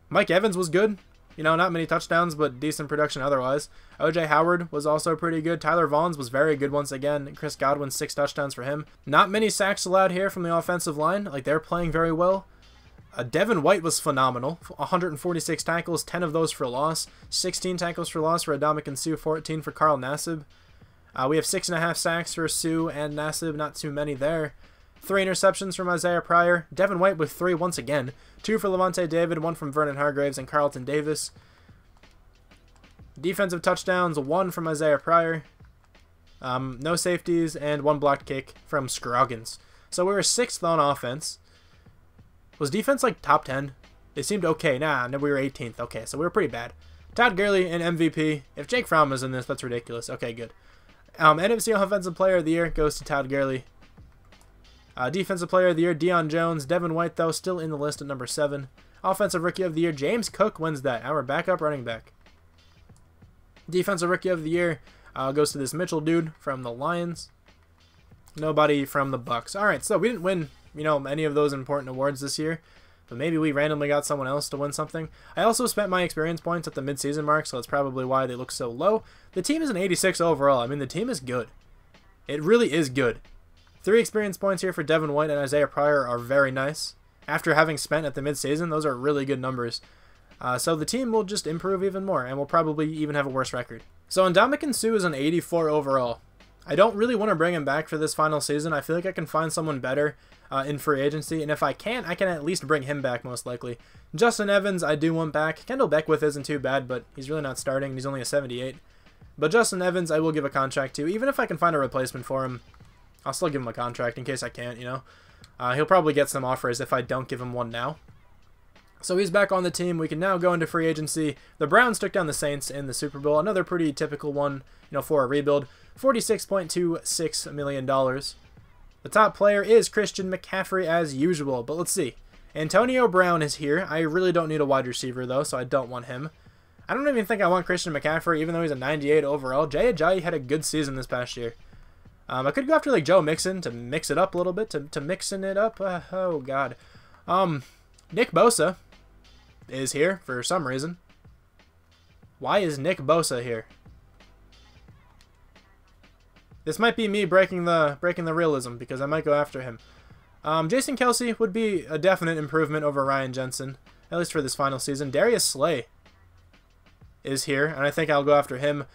Mike Evans was good. You know, not many touchdowns, but decent production otherwise. O J Howard was also pretty good. Tyler Vaughns was very good once again. Chris Godwin, six touchdowns for him. Not many sacks allowed here from the offensive line. Like, they're playing very well. Uh, Devin White was phenomenal. one hundred forty-six tackles, ten of those for loss. sixteen tackles for loss for Ndamukong Suh, fourteen for Carl Nassib. Uh, we have six and a half sacks for Suh and Nassib. Not too many there. Three interceptions from Isaiah Pryor. Devin White with three once again. Two for Levante David, one from Vernon Hargreaves and Carlton Davis. Defensive touchdowns, one from Isaiah Pryor. Um, no safeties, and one blocked kick from Scroggins. So we were sixth on offense. Was defense like top ten? They seemed okay. Nah, no, we were eighteenth. Okay, so we were pretty bad. Todd Gurley in M V P. If Jake Fromm is in this, that's ridiculous. Okay, good. Um, N F C Offensive Player of the Year goes to Todd Gurley. Uh, Defensive Player of the Year, Deion Jones. Devin White, though, still in the list at number seven. Offensive Rookie of the Year, James Cook wins that. Our backup running back. Defensive Rookie of the Year uh, goes to this Mitchell dude from the Lions. Nobody from the Bucks. All right, so we didn't win, you know, any of those important awards this year, but maybe we randomly got someone else to win something. I also spent my experience points at the midseason mark, so that's probably why they look so low. The team is an eighty-six overall. I mean, the team is good. It really is good. Three experience points here for Devin White and Isaiah Pryor are very nice. After having spent at the midseason, those are really good numbers. Uh, so the team will just improve even more, and will probably even have a worse record. So Ndamukong Suh is an eighty-four overall. I don't really want to bring him back for this final season. I feel like I can find someone better uh, in free agency, and if I can, I can at least bring him back most likely. Justin Evans, I do want back. Kendall Beckwith isn't too bad, but he's really not starting, and he's only a seventy-eight. But Justin Evans, I will give a contract to, even if I can find a replacement for him. I'll still give him a contract in case I can't, you know. Uh, he'll probably get some offers if I don't give him one now. So he's back on the team. We can now go into free agency. The Browns took down the Saints in the Super Bowl. Another pretty typical one, you know, for a rebuild. forty-six point two six million dollars. The top player is Christian McCaffrey as usual, but let's see. Antonio Brown is here. I really don't need a wide receiver, though, so I don't want him. I don't even think I want Christian McCaffrey, even though he's a ninety-eight overall. Jay Ajayi had a good season this past year. Um, I could go after, like, Joe Mixon to mix it up a little bit, to, to mixing it up. Uh, oh, God. Um, Nick Bosa is here for some reason. Why is Nick Bosa here? This might be me breaking the breaking the realism, because I might go after him. Um, Jason Kelce would be a definite improvement over Ryan Jensen. at least for this final season. Darius Slay is here, and I think I'll go after him.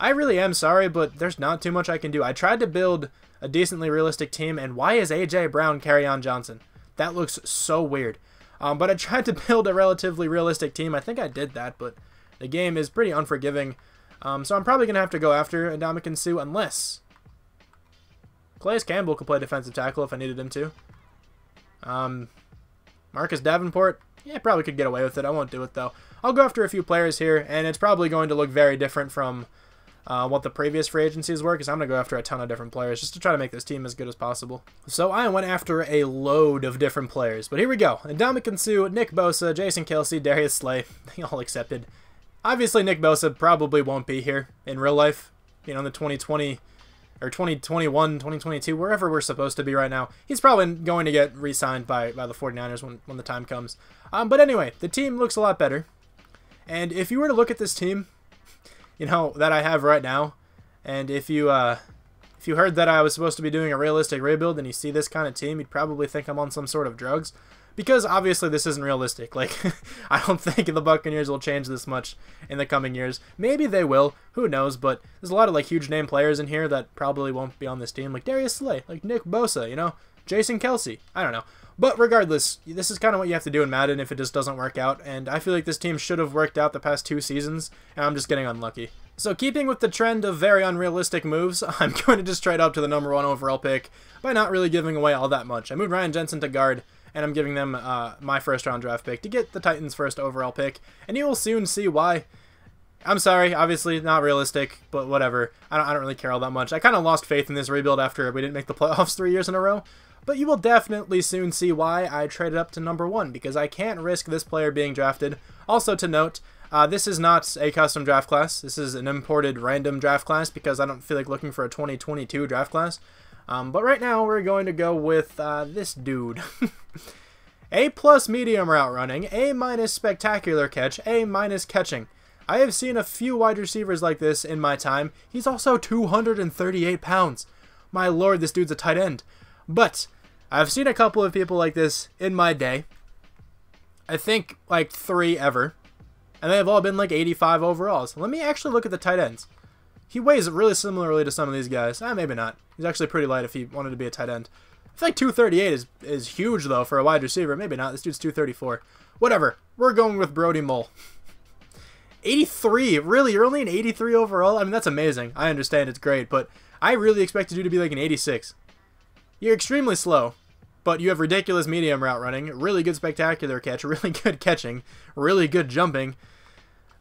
I really am sorry, but there's not too much I can do. I tried to build a decently realistic team, and why is A J Brown Kerryon Johnson? That looks so weird. Um, but I tried to build a relatively realistic team. I think I did that, but the game is pretty unforgiving. Um, so I'm probably going to have to go after Ndamukong Suh unless Calais Campbell could play defensive tackle if I needed him to. Um, Marcus Davenport, yeah, probably could get away with it. I won't do it, though. I'll go after a few players here, and it's probably going to look very different from uh, what the previous free agencies were, because I'm going to go after a ton of different players just to try to make this team as good as possible. So I went after a load of different players, but here we go. Ndamukong Suh, Nick Bosa, Jason Kelce, Darius Slay, they all accepted. Obviously, Nick Bosa probably won't be here in real life, you know, in the twenty twenty or twenty twenty-one, twenty twenty-two, wherever we're supposed to be right now. He's probably going to get re-signed by, by the forty-niners when, when the time comes. Um, but anyway, the team looks a lot better. And if you were to look at this team, you know, that I have right now, and if you uh, if you heard that I was supposed to be doing a realistic rebuild and you see this kind of team, you'd probably think I'm on some sort of drugs. Because obviously this isn't realistic. Like, I don't think the Buccaneers will change this much in the coming years. Maybe they will. Who knows? But there's a lot of, like, huge name players in here that probably won't be on this team. Like Darius Slay, like Nick Bosa, you know? Jason Kelce. I don't know. But regardless, this is kind of what you have to do in Madden if it just doesn't work out. And I feel like this team should have worked out the past two seasons, and I'm just getting unlucky. So keeping with the trend of very unrealistic moves, I'm going to just trade up to the number one overall pick by not really giving away all that much. I moved Ryan Jensen to guard, and I'm giving them uh, my first-round draft pick to get the Titans' first overall pick, and you will soon see why. I'm sorry, obviously, not realistic, but whatever. I don't, I don't really care all that much. I kind of lost faith in this rebuild after we didn't make the playoffs three years in a row, but you will definitely soon see why I traded up to number one, because I can't risk this player being drafted. Also to note, uh, this is not a custom draft class. This is an imported random draft class, because I don't feel like looking for a twenty twenty-two draft class. Um, but right now, we're going to go with uh, this dude. A-plus medium route running, A-minus spectacular catch, A-minus catching. I have seen a few wide receivers like this in my time. He's also two hundred thirty-eight pounds. My lord, this dude's a tight end. But I've seen a couple of people like this in my day. I think like three ever. And they've all been like eighty-five overalls. Let me actually look at the tight ends. He weighs really similarly to some of these guys. Ah, maybe not. He's actually pretty light if he wanted to be a tight end. I think two thirty-eight is, is huge, though, for a wide receiver. Maybe not. This dude's two thirty-four. Whatever. We're going with Brody Mull. eighty-three. Really? You're only an eighty-three overall? I mean, that's amazing. I understand it's great, but I really expected you to be like an eighty-six. You're extremely slow, but you have ridiculous medium route running, really good spectacular catch, really good catching, really good jumping.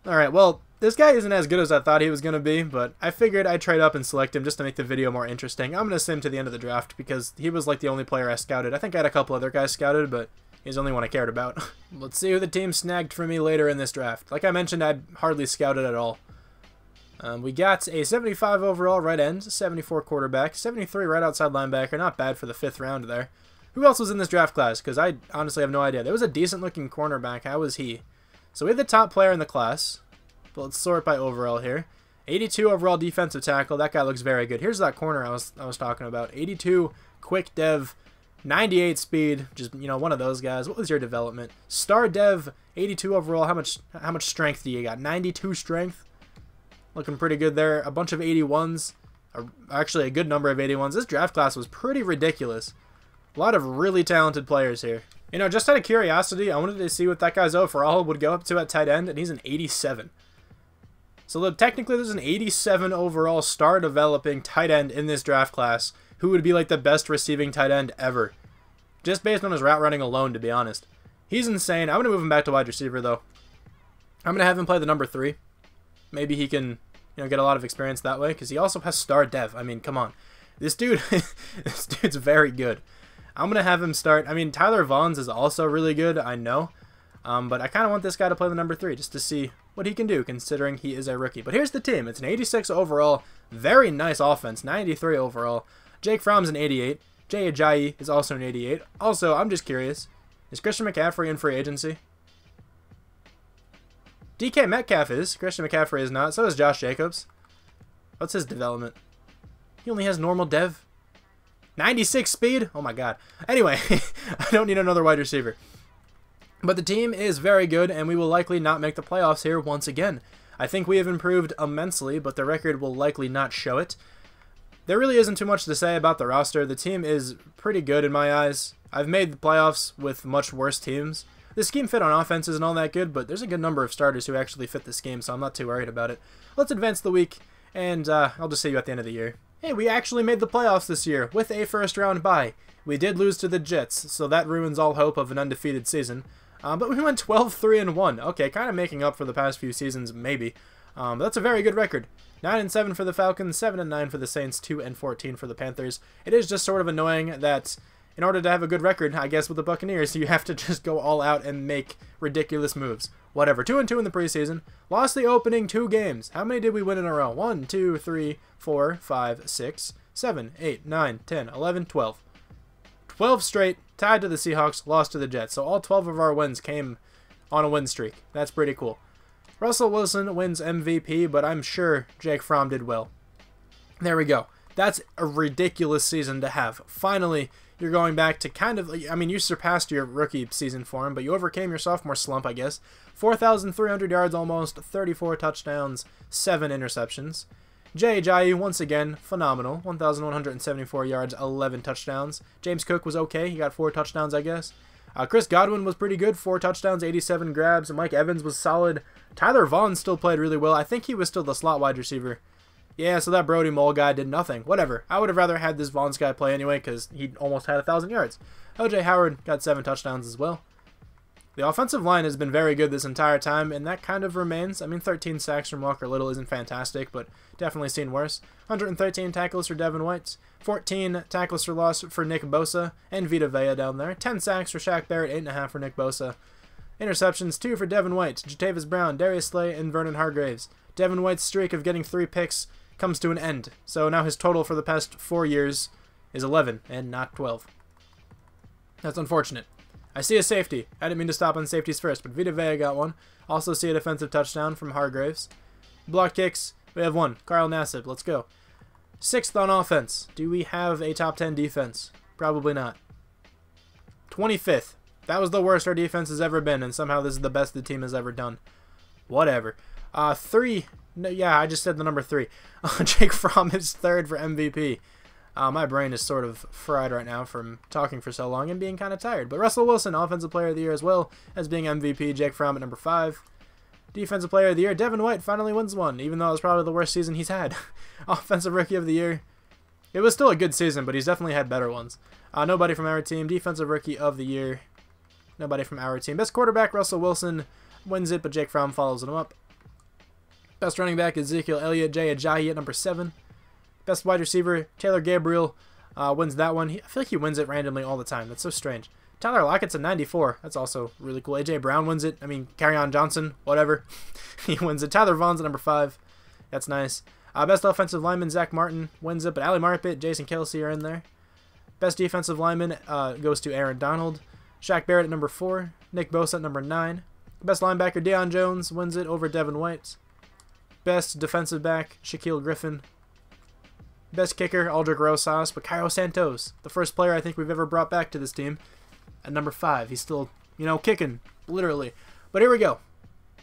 All right, well, this guy isn't as good as I thought he was going to be, but I figured I'd trade up and select him just to make the video more interesting. I'm going to send him to the end of the draft because he was like the only player I scouted. I think I had a couple other guys scouted, but he's the only one I cared about. Let's see who the team snagged for me later in this draft. Like I mentioned, I'd hardly scouted at all. Um, we got a seventy-five overall right end, seventy-four quarterback, seventy-three right outside linebacker. Not bad for the fifth round there. Who else was in this draft class? Because I honestly have no idea. There was a decent-looking cornerback. How was he? So we had the top player in the class. But let's sort by overall here. eighty-two overall defensive tackle. That guy looks very good. Here's that corner I was I was talking about. eighty-two quick dev, ninety-eight speed. Just, you know, one of those guys. What was your development? Star dev, eighty-two overall. How much how much strength do you got? ninety-two strength. Looking pretty good there. A bunch of eighty-ones. A, actually, a good number of eighty-ones. This draft class was pretty ridiculous. A lot of really talented players here. You know, just out of curiosity, I wanted to see what that guy's overall would go up to at tight end, and he's an eighty-seven. So look, technically there's an eighty-seven overall star developing tight end in this draft class who would be like the best receiving tight end ever. Just based on his route running alone, to be honest. He's insane. I'm going to move him back to wide receiver, though. I'm going to have him play the number three. Maybe he can, you know, get a lot of experience that way because he also has star dev. I mean, come on. This dude, this dude's very good. I'm going to have him start. I mean, Tyler Vaughns is also really good, I know. Um, but I kind of want this guy to play the number three just to see what he can do, considering he is a rookie. But here's the team. It's an eighty-six overall, very nice offense, ninety-three overall. Jake Fromm's an eighty-eight. Jay Ajayi is also an eighty-eight. Also, I'm just curious, is Christian McCaffrey in free agency? D K Metcalf is. Christian McCaffrey is not. So is Josh Jacobs. What's his development? He only has normal dev. ninety-six speed? Oh, my God. Anyway, I don't need another wide receiver. But the team is very good, and we will likely not make the playoffs here once again. I think we have improved immensely, but the record will likely not show it. There really isn't too much to say about the roster. The team is pretty good in my eyes. I've made the playoffs with much worse teams. The scheme fit on offense isn't all that good, but there's a good number of starters who actually fit the scheme, so I'm not too worried about it. Let's advance the week, and uh, I'll just see you at the end of the year. Hey, we actually made the playoffs this year with a first-round bye. We did lose to the Jets, so that ruins all hope of an undefeated season. Um, but we went twelve three and one. Okay, kind of making up for the past few seasons, maybe. Um, that's a very good record. nine and seven for the Falcons, seven and nine for the Saints, two and fourteen for the Panthers. It is just sort of annoying that in order to have a good record, I guess, with the Buccaneers, you have to just go all out and make ridiculous moves. Whatever. two and two in the preseason. Lost the opening two games. How many did we win in a row? one, two, three, four, five, six, seven, eight, nine, ten, eleven, twelve. twelve straight, tied to the Seahawks, lost to the Jets. So all twelve of our wins came on a win streak. That's pretty cool. Russell Wilson wins M V P, but I'm sure Jake Fromm did well. There we go. That's a ridiculous season to have. Finally, you're going back to kind of, I mean, you surpassed your rookie season form, but you overcame your sophomore slump, I guess. four thousand three hundred yards almost, thirty-four touchdowns, seven interceptions. Jay Ajayi, once again, phenomenal. one thousand one hundred seventy-four yards, eleven touchdowns. James Cook was okay. He got four touchdowns, I guess. Uh, Chris Godwin was pretty good. Four touchdowns, eighty-seven grabs. Mike Evans was solid. Tyler Vaughn still played really well. I think he was still the slot wide receiver. Yeah, so that Brody Mole guy did nothing. Whatever. I would have rather had this Vaughn guy play anyway because he almost had one thousand yards. O J Howard got seven touchdowns as well. The offensive line has been very good this entire time, and that kind of remains. I mean, thirteen sacks from Walker Little isn't fantastic, but definitely seen worse. one hundred thirteen tackles for Devin White, fourteen tackles for loss for Nick Bosa, and Vita Vea down there. ten sacks for Shaq Barrett, eight and a half for Nick Bosa. Interceptions, two for Devin White, Jatavis Brown, Darius Slay, and Vernon Hargreaves. Devin White's streak of getting three picks comes to an end, so now his total for the past four years is eleven and not twelve. That's unfortunate. I see a safety. I didn't mean to stop on safeties first, but Vita Vea got one. Also see a defensive touchdown from Hargreaves. Block kicks. We have one. Carl Nassib. Let's go. Sixth on offense. Do we have a top ten defense? Probably not. twenty-fifth. That was the worst our defense has ever been, and somehow this is the best the team has ever done. Whatever. Uh, three. No, yeah, I just said the number three. Jake Fromm is third for M V P. Uh, my brain is sort of fried right now from talking for so long and being kind of tired. But Russell Wilson, Offensive Player of the Year as well as being M V P. Jake Fromm at number five. Defensive Player of the Year. Devin White finally wins one, even though it was probably the worst season he's had. Offensive Rookie of the Year. It was still a good season, but he's definitely had better ones. Uh, nobody from our team. Defensive Rookie of the Year. Nobody from our team. Best quarterback, Russell Wilson wins it, but Jake Fromm follows him up. Best running back, Ezekiel Elliott. Jay Ajayi at number seven. Best wide receiver, Taylor Gabriel uh, wins that one. He, I feel like he wins it randomly all the time. That's so strange. Tyler Lockett's a ninety-four. That's also really cool. A J Brown wins it. I mean, Kerryon Johnson, whatever. He wins it. Tyler Vaughn's at number five. That's nice. Uh, best offensive lineman, Zach Martin wins it, but Ali Marpet, Jason Kelsey are in there. Best defensive lineman uh, goes to Aaron Donald. Shaq Barrett at number four. Nick Bosa at number nine. Best linebacker, Deion Jones wins it over Devin White. Best defensive back, Shaquille Griffin. Best kicker, Aldrick Rosas, but Cairo Santos, the first player I think we've ever brought back to this team. At number five, he's still, you know, kicking, literally. But here we go.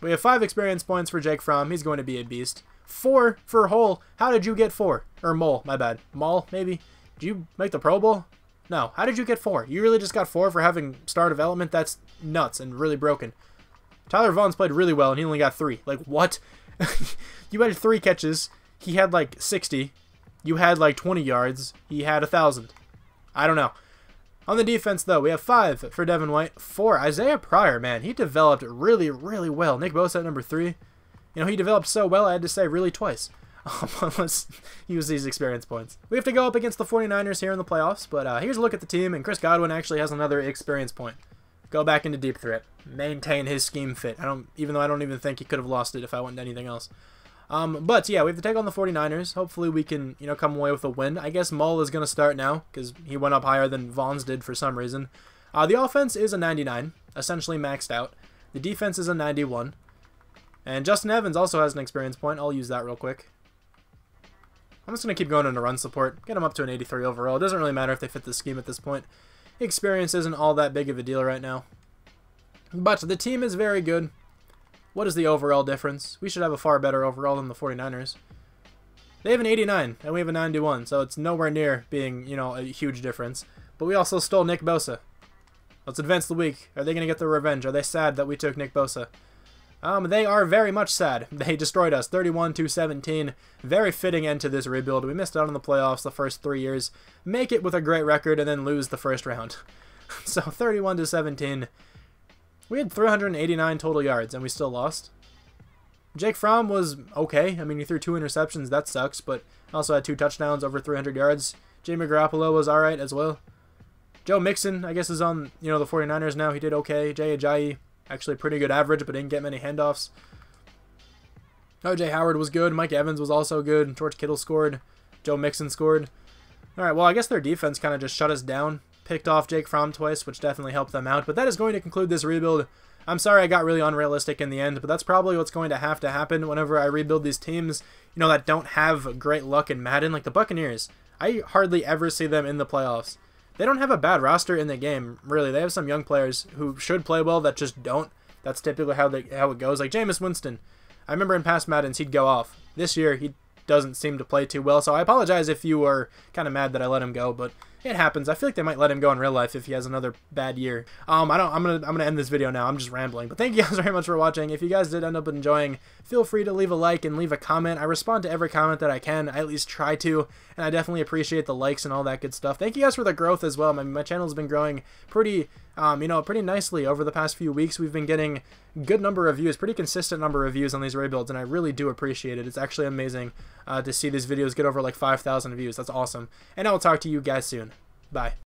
We have five experience points for Jake Fromm. He's going to be a beast. Four for Hole. How did you get four? Or Mole, my bad. Mole, maybe? Did you make the Pro Bowl? No. How did you get four? You really just got four for having star development? That's nuts and really broken. Tyler Vaughn's played really well, and he only got three. Like, what? You had three catches. He had, like, sixty. You had like twenty yards. He had one thousand. I don't know. On the defense, though, we have five for Devin White. Four, Isaiah Pryor, man. He developed really, really well. Nick Bosa at number three. You know, he developed so well, I had to say really twice. Let's use these experience points. We have to go up against the forty-niners here in the playoffs, but uh, here's a look at the team, and Chris Godwin actually has another experience point. Go back into deep threat. Maintain his scheme fit. I don't, even though I don't even think he could have lost it if I went to anything else. Um, but, yeah, we have to take on the forty-niners. Hopefully we can, you know, come away with a win. I guess Mull is going to start now because he went up higher than Vaughn's did for some reason. Uh, the offense is a ninety-nine, essentially maxed out. The defense is a ninety-one. And Justin Evans also has an experience point. I'll use that real quick. I'm just going to keep going into run support. Get him up to an eighty-three overall. It doesn't really matter if they fit the scheme at this point. Experience isn't all that big of a deal right now. But the team is very good. What is the overall difference? We should have a far better overall than the forty-niners. They have an eighty-nine, and we have a ninety-one, so it's nowhere near being, you know, a huge difference. But we also stole Nick Bosa. Let's advance the week. Are they going to get their revenge? Are they sad that we took Nick Bosa? Um, they are very much sad. They destroyed us, thirty-one to seventeen. Very fitting end to this rebuild. We missed out on the playoffs the first three years. Make it with a great record and then lose the first round. So thirty-one to seventeen. We had three hundred eighty-nine total yards and we still lost. Jake Fromm was okay. I mean, he threw two interceptions. That sucks. But also had two touchdowns, over three hundred yards. Jimmy Garoppolo was all right as well. Joe Mixon, I guess, is on, you know, the forty-niners now. He did okay. Jay Ajayi, actually pretty good average, but didn't get many handoffs. O J Howard was good. Mike Evans was also good. George Kittle scored. Joe Mixon scored. All right, well, I guess their defense kind of just shut us down. Picked off Jake Fromm twice, which definitely helped them out. But that is going to conclude this rebuild. I'm sorry I got really unrealistic in the end, but that's probably what's going to have to happen whenever I rebuild these teams, you know, that don't have great luck in Madden. Like the Buccaneers, I hardly ever see them in the playoffs. They don't have a bad roster in the game, really. They have some young players who should play well that just don't. That's typically how they, how it goes. Like Jameis Winston. I remember in past Maddens, he'd go off. This year, he doesn't seem to play too well, so I apologize if you are kind of mad that I let him go, but it happens. I feel like they might let him go in real life if he has another bad year. Um, I don't. I'm gonna. I'm gonna end this video now. I'm just rambling. But thank you guys very much for watching. If you guys did end up enjoying, feel free to leave a like and leave a comment. I respond to every comment that I can. I at least try to, and I definitely appreciate the likes and all that good stuff. Thank you guys for the growth as well. My my channel has been growing pretty, um, you know, pretty nicely over the past few weeks. We've been getting good number of views, pretty consistent number of views on these rebuilds, and I really do appreciate it. It's actually amazing uh, to see these videos get over like five thousand views. That's awesome. And I will talk to you guys soon. Bye.